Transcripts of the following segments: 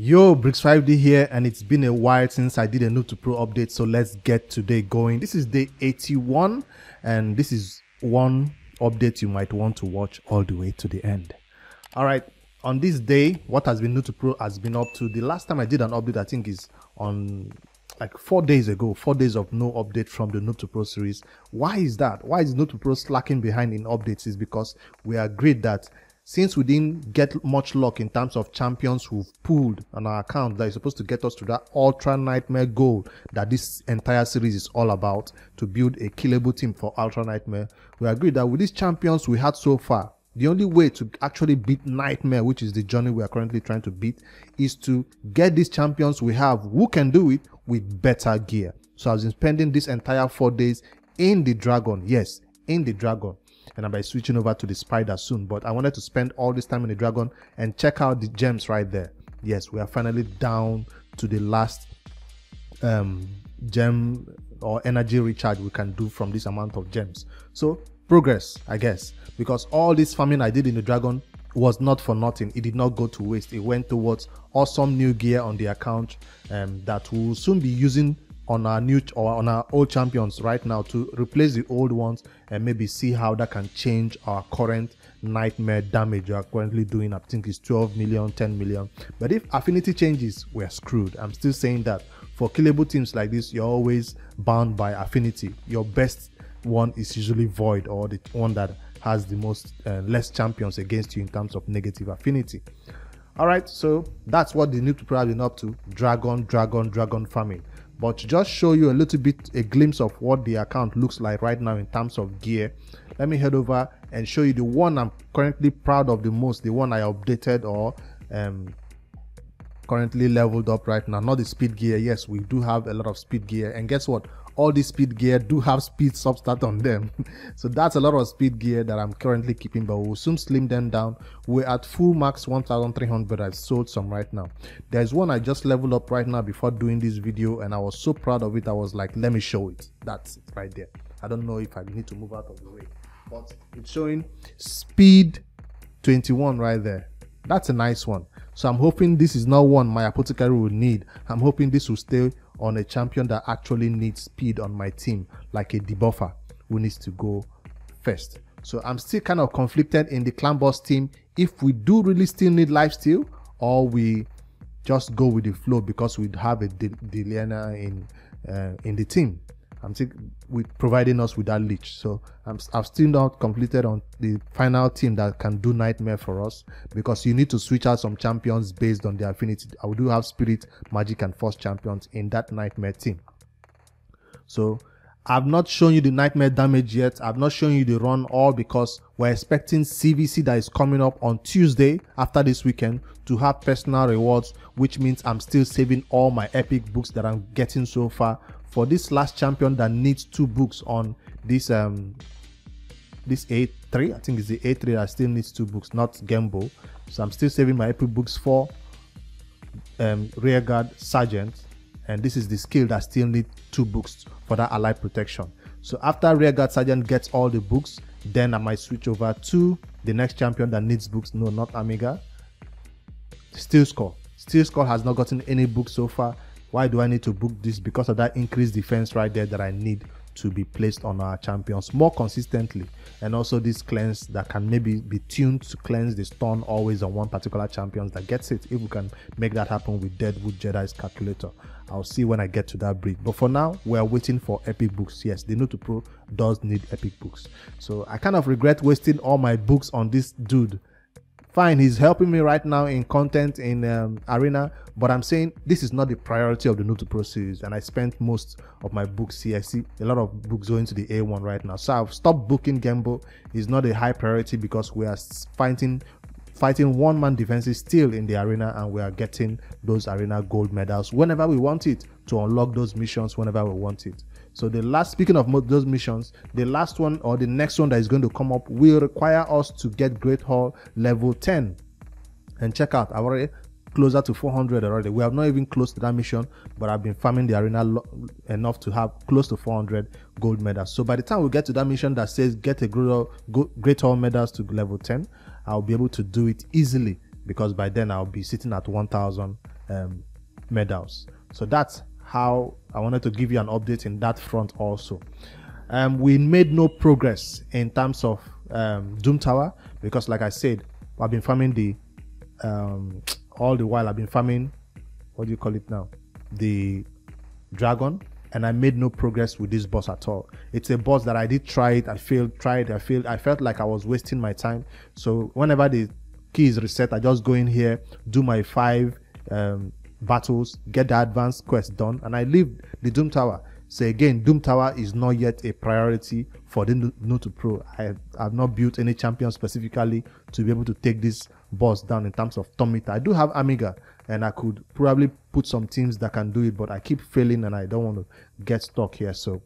Yo, Briggz5D here, and it's been a while since I did a Noob2Pro update, so let's get today going. This is day 81, and this is one update you might want to watch all the way to the end. Alright, on this day, what has been Noob2Pro has been up to. The last time I did an update, I think, is on like 4 days ago. 4 days of no update from the Noob2Pro series. Why is that? Why is Noob2Pro slacking behind in updates? Is because we agreed that since we didn't get much luck in terms of champions we've pulled on our account that is supposed to get us to that Ultra Nightmare goal that this entire series is all about, to build a killable team for Ultra Nightmare, we agreed that with these champions we had so far, the only way to actually beat Nightmare, which is the journey we are currently trying to beat, is to get these champions we have who can do it with better gear. So I've been spending this entire 4 days in the Dragon, yes, in the Dragon. And I'll be switching over to the Spider soon, but I wanted to spend all this time in the Dragon and check out the gems right there. Yes, we are finally down to the last gem or energy recharge we can do from this amount of gems. So progress, I guess, because all this farming I did in the Dragon was not for nothing. It did not go to waste. It went towards awesome new gear on the account that we'll soon be using on our new or on our old champions right now to replace the old ones and maybe see how that can change our current Nightmare damage we are currently doing. I think it's 12 million, 10 million, but if affinity changes, we're screwed. I'm still saying that for killable teams like this, you're always bound by affinity. Your best one is usually void, or the one that has the most less champions against you in terms of negative affinity. All right, so that's what the Noob2Pro have been up to. Dragon farming. But to just show you a little bit, a glimpse of what the account looks like right now in terms of gear, let me head over and show you the one I'm currently proud of the most, the one I updated or currently leveled up right now. Not the speed gear. Yes, we do have a lot of speed gear, and guess what, all these speed gear do have speed substat on them. So that's a lot of speed gear that I'm currently keeping, but we'll soon slim them down. We're at full max 1300. I've sold some right now. There's one I just leveled up right now before doing this video, and I was so proud of it. I was like, let me show it. That's it right there. I don't know if I need to move out of the way, but it's showing speed 21 right there. That's a nice one. So I'm hoping this is not one my apothecary will need. I'm hoping this will stay on a champion that actually needs speed on my team, like a debuffer who needs to go first. So I'm still kind of conflicted in the clan boss team if we do really still need lifesteal, or we just go with the flow because we'd have a Deliana in the team. I'm still with providing us with that leech. So I've still not completed on the final team that can do Nightmare for us, because you need to switch out some champions based on their affinity. I do have Spirit, Magic and Force champions in that Nightmare team. So I've not shown you the Nightmare damage yet. I've not shown you the run, all because we're expecting CVC that is coming up on Tuesday after this weekend to have personal rewards, which means I'm still saving all my epic books that I'm getting so far for this last champion that needs 2 books on this this A3. I think it's the A3 that still needs 2 books, not Gembo. So I'm still saving my epic books for Rearguard Sergeant, and this is the skill that still needs 2 books for that ally protection. So after Rearguard Sergeant gets all the books, then I might switch over to the next champion that needs books. No, not Amiga. Steel Score. Steel Score has not gotten any books so far. Why do I need to book this? Because of that increased defense right there that I need to be placed on our champions more consistently, and also this cleanse that can maybe be tuned to cleanse the stun always on one particular champion that gets it. If we can make that happen with Deadwood Jedi's calculator, I'll see when I get to that breed. But for now, we're waiting for epic books. Yes, the Noob2Pro does need epic books. So I kind of regret wasting all my books on this dude. Fine, he's helping me right now in content in arena, but I'm saying this is not the priority of the Noob2Pro series, and I spent most of my books here. I see a lot of books going to the A1 right now, so I've stopped booking Gembo. It's not a high priority because we are fighting one-man defenses still in the arena, and we are getting those arena gold medals whenever we want it, to unlock those missions whenever we want it. So the last, speaking of those missions, the last one or the next one that is going to come up will require us to get Great Hall level 10, and check out, I've already closer to 400 already. We have not even close to that mission, but I've been farming the arena enough to have close to 400 gold medals. So by the time we get to that mission that says get a Great Hall medals to level 10, I'll be able to do it easily, because by then I'll be sitting at 1000 medals. So that's how I wanted to give you an update in that front also. We made no progress in terms of Doom Tower because, like I said, I've been farming the all the while I've been farming, what do you call it now, the dragon, and I made no progress with this boss at all. It's a boss that I did try it, I failed, tried, I failed. I felt like I was wasting my time. So whenever the key is reset, I just go in here, do my 5 battles, get the advanced quest done, and I leave the Doom Tower. So again, Doom Tower is not yet a priority for the Noob2Pro. I have not built any champion specifically to be able to take this boss down in terms of ton meter. I do have Amiga, and I could probably put some teams that can do it, but I keep failing and I don't want to get stuck here. So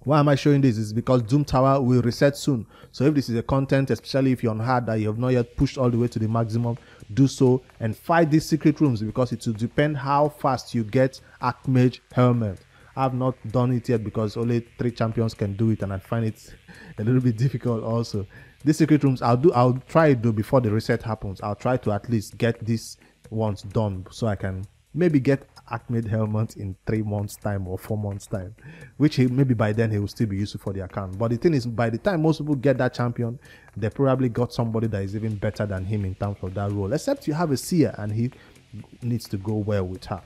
why am I showing this? Is because Doom Tower will reset soon. So if this is a content, especially if you're on hard, that you have not yet pushed all the way to the maximum, do so and fight these secret rooms, because it will depend how fast you get Archmage Helmet. I've not done it yet because only 3 champions can do it, and I find it a little bit difficult also. These secret rooms, I'll try to do before the reset happens. I'll try to at least get these ones done so I can maybe get Acme Helmet in 3 months time or 4 months time, which he, maybe by then he will still be useful for the account. But the thing is, by the time most people get that champion, they probably got somebody that is even better than him in terms of that role, except you have a seer and he needs to go well with her.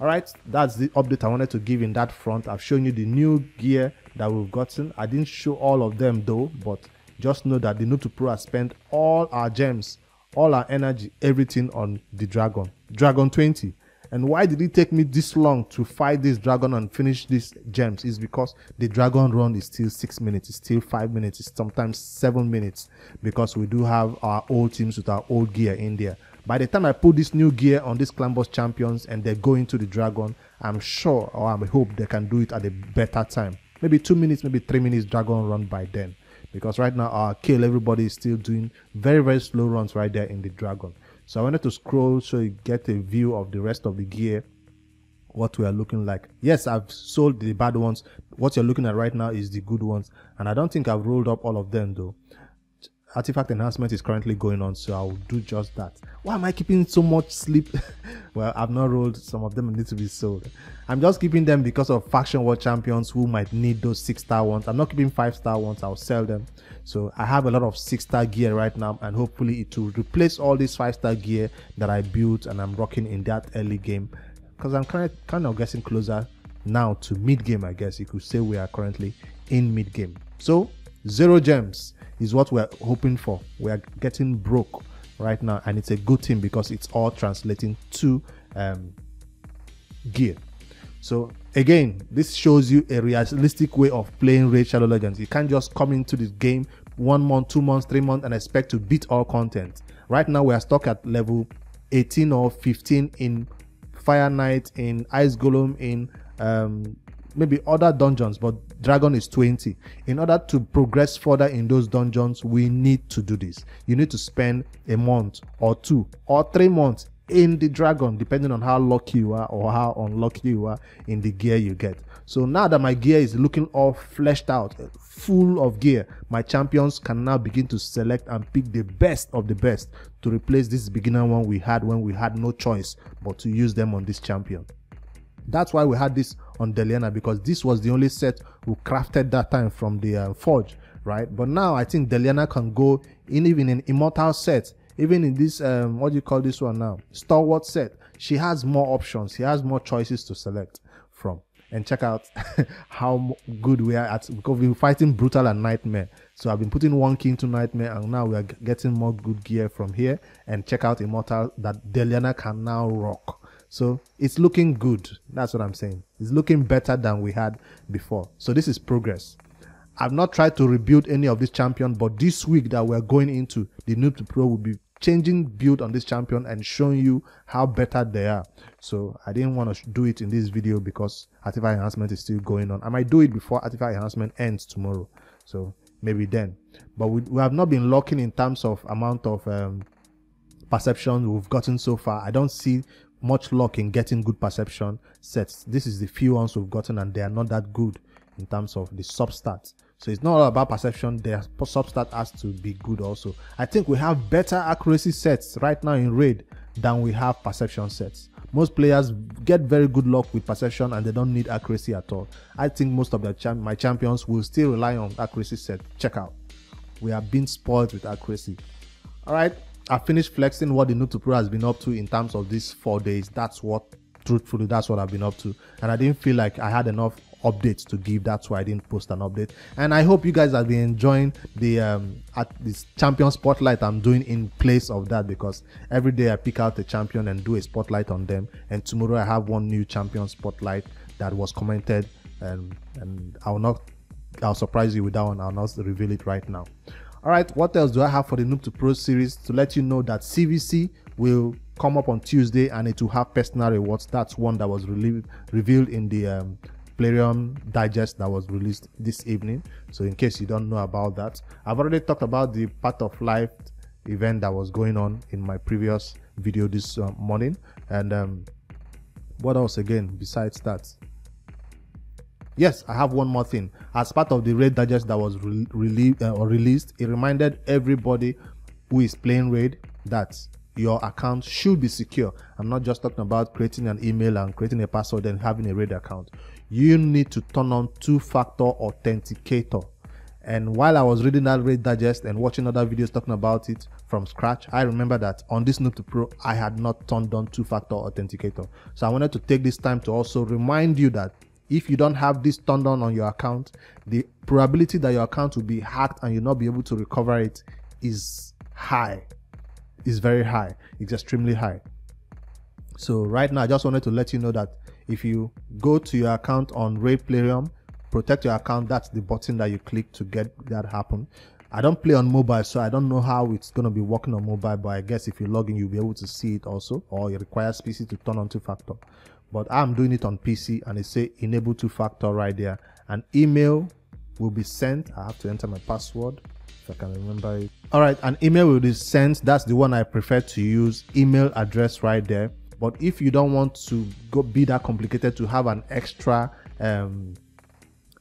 Alright, that's the update I wanted to give in that front. I've shown you the new gear that we've gotten. I didn't show all of them though, but just know that the Noob2Pro has spent all our gems, all our energy, everything on the dragon. Dragon 20. And why did it take me this long to fight this dragon and finish these gems? Is because the dragon run is still 6 minutes, it's still 5 minutes, it's sometimes 7 minutes, because we do have our old teams with our old gear in there. By the time I put this new gear on these Clanboss champions and they go into the dragon, I'm sure, or I hope, they can do it at a better time. Maybe 2 minutes, maybe 3 minutes dragon run by then. Because right now our kill, everybody is still doing very, very slow runs right there in the dragon. So I wanted to scroll so you get a view of the rest of the gear, what we are looking like. Yes, I've sold the bad ones. What you're looking at right now is the good ones. And I don't think I've rolled up all of them though. Artifact enhancement is currently going on, so I'll do just that. Why am I keeping so much sleep? Well, I've not rolled some of them and need to be sold. I'm just keeping them because of faction war champions who might need those 6-star ones. I'm not keeping 5-star ones, I'll sell them. So I have a lot of 6-star gear right now, and hopefully it will replace all this 5-star gear that I built and I'm rocking in that early game, because I'm kind of getting closer now to mid game. I guess you could say we are currently in mid game. So 0 gems is what we're hoping for. We are getting broke right now, and it's a good thing because it's all translating to gear. So again, this shows you a realistic way of playing Raid Shadow Legends. You can't just come into this game 1 month, 2 months, 3 months and expect to beat all content. Right now we are stuck at level 18 or 15 in Fire Knight, in Ice Golem, in maybe other dungeons, but dragon is 20. In order to progress further in those dungeons, we need to do this. You need to spend a month or 2 or 3 months in the dragon, depending on how lucky you are or how unlucky you are in the gear you get. So now that my gear is looking all fleshed out, full of gear, my champions can now begin to select and pick the best of the best to replace this beginner one we had when we had no choice but to use them on this champion. That's why we had this on Deliana, because this was the only set we crafted that time from the forge, right? But now I think Deliana can go in, even in immortal set, even in this what do you call this one now, stalwart set. She has more options, she has more choices to select from. And check out how good we are at, because we're fighting Brutal and Nightmare. So I've been putting 1 king to Nightmare, and now we are getting more good gear from here. And check out immortal that Deliana can now rock. So it's looking good. That's what I'm saying. It's looking better than we had before. So this is progress. I've not tried to rebuild any of this champion, but this week that we're going into, the Noob2Pro will be changing build on this champion and showing you how better they are. So I didn't want to do it in this video because artifact enhancement is still going on. I might do it before artifact enhancement ends tomorrow. So maybe then. But we have not been locking in terms of amount of perception we've gotten so far. I don't see much luck in getting good perception sets. This is the few ones we've gotten, and they are not that good in terms of the substats. So it's not all about perception, their substat has to be good also. I think we have better accuracy sets right now in Raid than we have perception sets. Most players get very good luck with perception and they don't need accuracy at all. I think most of my champions will still rely on accuracy set. Check out. We are being spoiled with accuracy. Alright, I finished flexing what the Noob2Pro has been up to in terms of these 4 days. That's what, truthfully, that's what I've been up to. And I didn't feel like I had enough updates to give. That's why I didn't post an update. And I hope you guys have been enjoying the at this champion spotlight I'm doing in place of that, because every day I pick out a champion and do a spotlight on them. And tomorrow I have one new champion spotlight that was commented, and I'll surprise you with that one. I'll not reveal it right now. All right, what else do I have for the Noob2Pro series? To let you know that CVC will come up on Tuesday and it will have personal rewards. That's one that was revealed in the Plarium digest that was released this evening. So in case you don't know about that, I've already talked about the Path of Life event that was going on in my previous video this morning. And what else again besides that? Yes, I have one more thing. As part of the Raid digest that was released, it reminded everybody who is playing Raid that your account should be secure. I'm not just talking about creating an email and creating a password and having a Raid account. You need to turn on two-factor authenticator. And while I was reading that Raid digest and watching other videos talking about it from scratch, I remember that on this Noob2Pro, I had not turned on two-factor authenticator. So I wanted to take this time to also remind you that if you don't have this turned on your account, the probability that your account will be hacked and you'll not be able to recover it is high. It's very high. It's extremely high. So right now, I just wanted to let you know that if you go to your account on Raid Plarium, protect your account, that's the button that you click to get that happen. I don't play on mobile, so I don't know how it's going to be working on mobile, but I guess if you log in, you'll be able to see it also, or it requires PC to turn on two-factor. But I'm doing it on PC and it say enable two-factor right there. An email will be sent. I have to enter my password if I can remember it. All right, an email will be sent. That's the one I prefer to use, email address right there. But if you don't want to go be that complicated to have an extra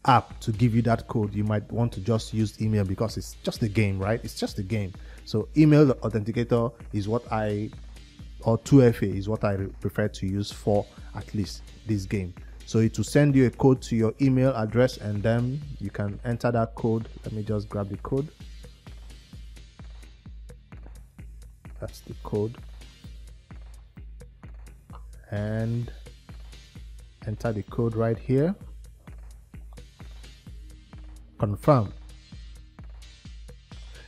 app to give you that code, you might want to just use email because it's just a game, right? It's just a game. So email authenticator is what I, or 2FA is what I prefer to use for at least this game. So it will send you a code to your email address and then you can enter that code. Let me just grab the code. That's the code. And enter the code right here. Confirm.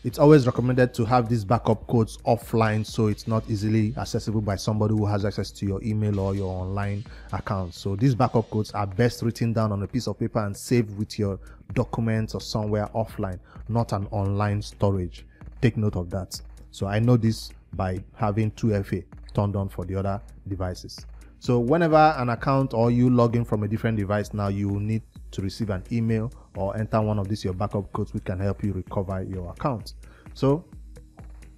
It's always recommended to have these backup codes offline so it's not easily accessible by somebody who has access to your email or your online account. So these backup codes are best written down on a piece of paper and saved with your documents or somewhere offline, not an online storage. Take note of that. So I know this by having 2FA turned on for the other devices. So whenever an account or you log in from a different device now, you will need to receive an email or enter one of these your backup codes which can help you recover your account. So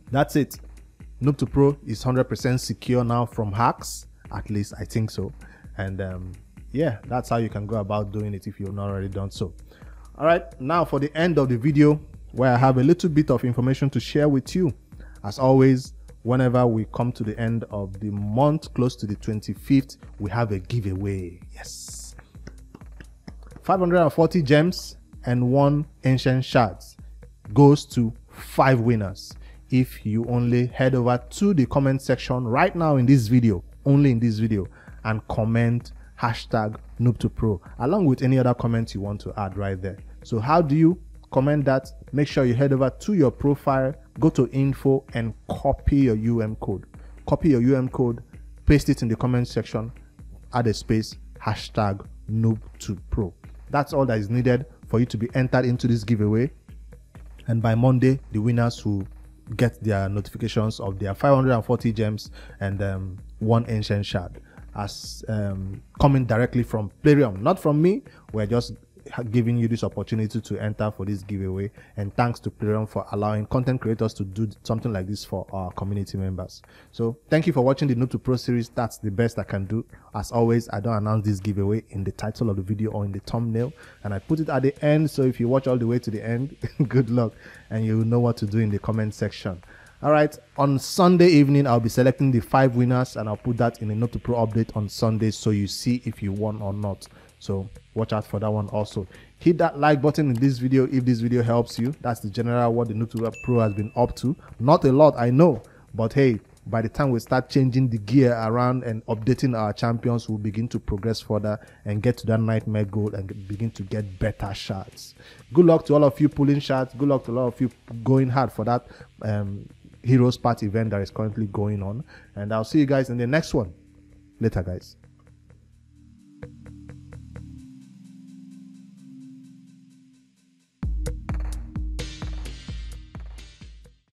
that's it. Noob2Pro is 100% secure now from hacks, at least I think so. And yeah, that's how you can go about doing it if you've not already done so. All right, now for the end of the video where I have a little bit of information to share with you. As always, whenever we come to the end of the month, close to the 25th, we have a giveaway. Yes, 540 gems and 1 ancient shards goes to 5 winners. If you only head over to the comment section right now in this video, only in this video, and comment hashtag Noob2Pro along with any other comments you want to add right there. So how do you comment that? Make sure you head over to your profile, go to info and copy your UM code. Copy your UM code, paste it in the comment section, add a space, hashtag Noob2Pro. That's all that is needed for you to be entered into this giveaway. And by Monday, the winners will get their notifications of their 540 gems and 1 ancient shard as coming directly from Plarium, not from me. We're just giving you this opportunity to enter for this giveaway. And thanks to Plarium for allowing content creators to do something like this for our community members. So thank you for watching the Noob2Pro series. That's the best I can do. As always, I don't announce this giveaway in the title of the video or in the thumbnail, and I put it at the end. So if you watch all the way to the end, good luck, and you will know what to do in the comment section. All right, on Sunday evening, I'll be selecting the 5 winners, and I'll put that in a Noob2Pro update on Sunday, so you see if you won or not. So watch out for that one also. Hit that like button in this video if this video helps you. That's the general what the Noob2Pro has been up to. Not a lot, I know, but hey, by the time we start changing the gear around and updating our champions, we'll begin to progress further and get to that nightmare goal and begin to get better shots. Good luck to all of you pulling shots. Good luck to all of you going hard for that Heroes Part event that is currently going on. And I'll see you guys in the next one. Later, guys.